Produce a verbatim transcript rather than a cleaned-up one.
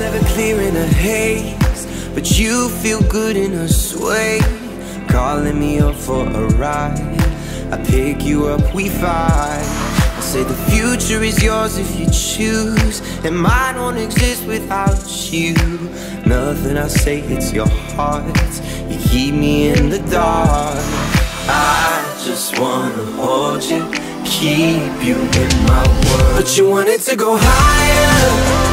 never clear in a haze, but you feel good in a sway. Calling me up for a ride, I pick you up, we fight. I say the future is yours if you choose, and mine won't exist without you. Nothing I say, it's your heart. You keep me in the dark. I just wanna hold you, keep you in my world. But you wanted to go higher,